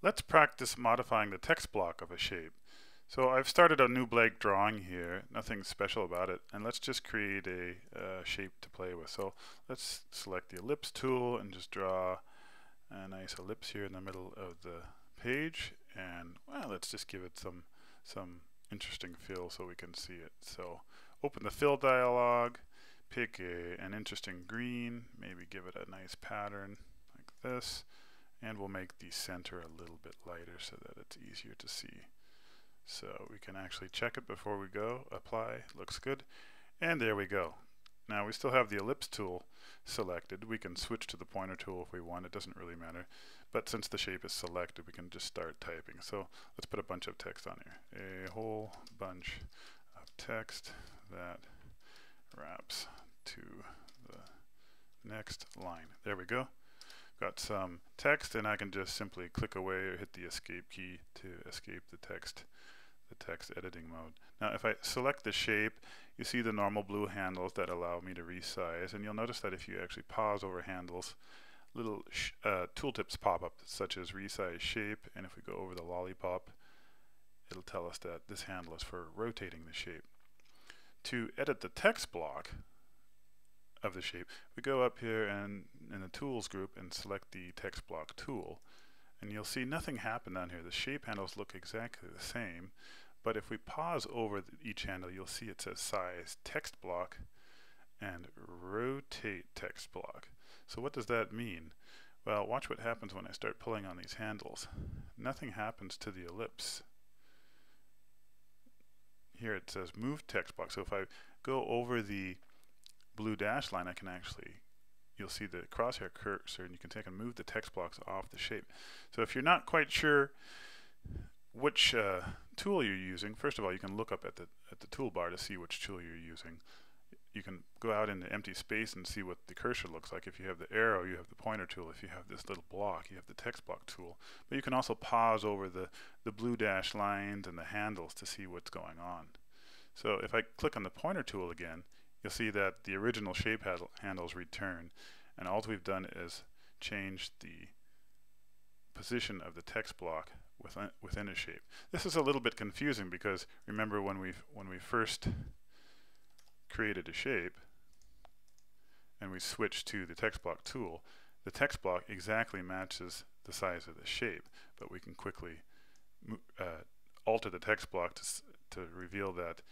Let's practice modifying the text block of a shape. So I've started a new blank drawing here, nothing special about it, and let's just create a shape to play with. So let's select the ellipse tool and just draw a nice ellipse here in the middle of the page, and well, let's just give it some interesting fill so we can see it. So open the fill dialog, pick an interesting green, maybe give it a nice pattern like this, and we'll make the center a little bit lighter so that it's easier to see. So we can actually check it before we go, apply, looks good, and there we go. Now we still have the ellipse tool selected. We can switch to the pointer tool if we want, it doesn't really matter. But since the shape is selected, we can just start typing. So let's put a bunch of text on here. A whole bunch of text that wraps to the next line. There we go. Got some text, and I can just simply click away or hit the escape key to escape the text editing mode. Now if I select the shape, you see the normal blue handles that allow me to resize, and you'll notice that if you actually pause over handles, little tooltips pop up such as resize shape, and if we go over the lollipop, it'll tell us that this handle is for rotating the shape. To edit the text block of the shape, we go up here and in the tools group and select the text block tool, and you'll see nothing happened down here. The shape handles look exactly the same, but if we pause over each handle, you'll see it says size text block and rotate text block. So what does that mean? Well, watch what happens when I start pulling on these handles. Nothing happens to the ellipse. Here it says move text block, so if I go over the blue dash line, I can actually, you'll see the crosshair cursor, and you can take and move the text blocks off the shape. So if you're not quite sure which tool you're using, first of all, you can look up at the toolbar to see which tool you're using. You can go out into empty space and see what the cursor looks like. If you have the arrow, you have the pointer tool. If you have this little block, you have the text block tool. But you can also pause over the blue dash lines and the handles to see what's going on. So if I click on the pointer tool again, you'll see that the original shape handles return, and all we've done is change the position of the text block within a shape. This is a little bit confusing because remember when we first created a shape and we switched to the text block tool, the text block exactly matches the size of the shape, but we can quickly alter the text block to reveal that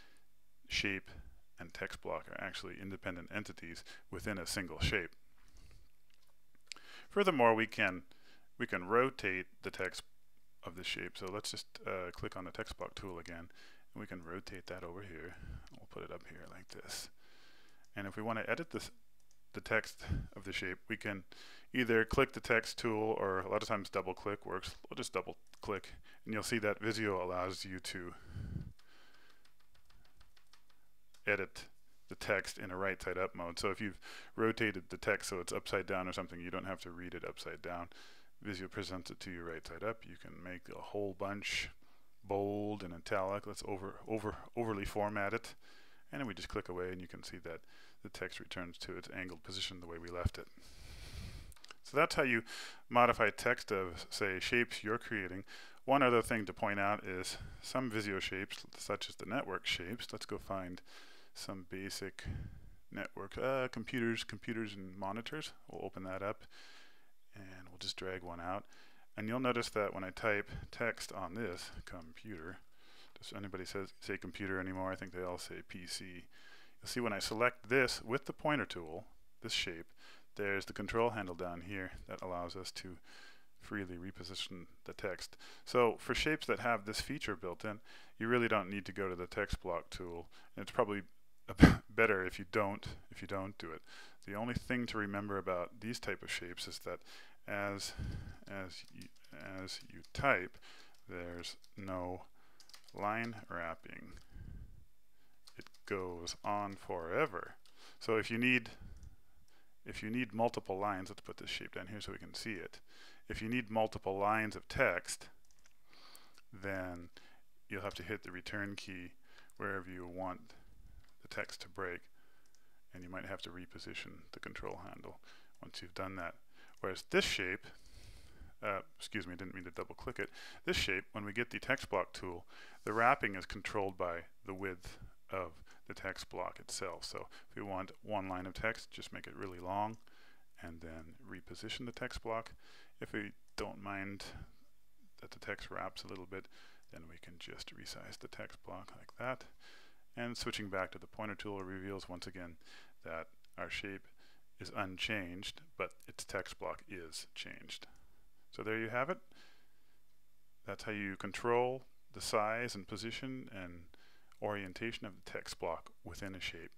shape and text block are actually independent entities within a single shape. Furthermore, we can rotate the text of the shape. So let's just click on the text block tool again, and we can rotate that over here. We'll put it up here like this. And if we want to edit the text of the shape, we can either click the text tool, or a lot of times double click works. We'll just double click, and you'll see that Visio allows you to edit the text in a right side up mode. So if you've rotated the text so it's upside down or something, you don't have to read it upside down. Visio presents it to you right side up. You can make a whole bunch bold and italic. Let's overly format it, and then we just click away, and you can see that the text returns to its angled position the way we left it. So that's how you modify text of, say, shapes you're creating. One other thing to point out is some Visio shapes, such as the network shapes. Let's go find some basic network, computers and monitors. We'll open that up, and we'll just drag one out, and you'll notice that when I type text on this computer, does anybody say computer anymore? I think they all say PC. You'll see when I select this with the pointer tool, this shape, there's the control handle down here that allows us to freely reposition the text. So for shapes that have this feature built in, you really don't need to go to the text block tool, and it's probably better if you don't do it. The only thing to remember about these type of shapes is that as you type, there's no line wrapping. It goes on forever. So if you need multiple lines, let's put this shape down here so we can see it. If you need multiple lines of text, then you'll have to hit the return key wherever you want the text to break, and you might have to reposition the control handle once you've done that. Whereas this shape, excuse me, I didn't mean to double click it. This shape, when we get the text block tool, the wrapping is controlled by the width of the text block itself. So if we want one line of text, just make it really long and then reposition the text block. If we don't mind that the text wraps a little bit, then we can just resize the text block like that. And switching back to the pointer tool reveals once again that our shape is unchanged, but its text block is changed. So there you have it. That's how you control the size and position and orientation of the text block within a shape.